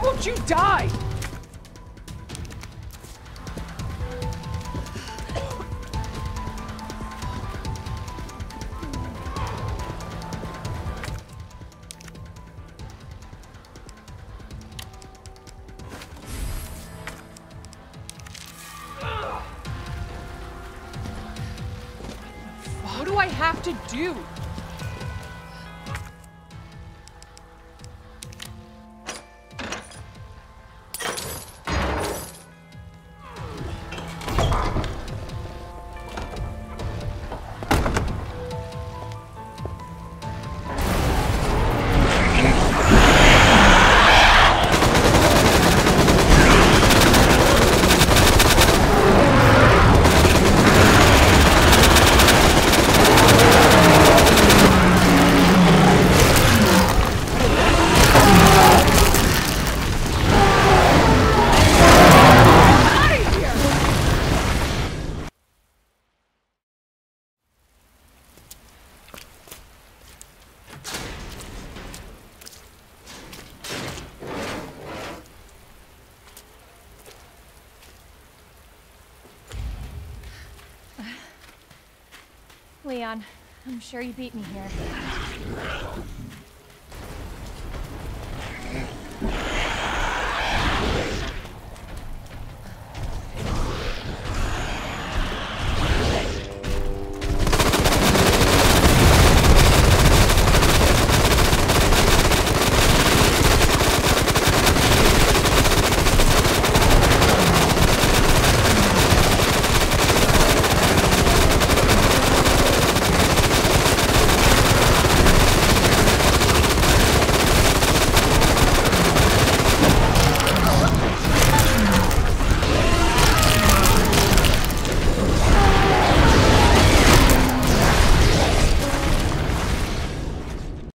Why won't you die? What do I have to do? Leon, I'm sure you beat me here.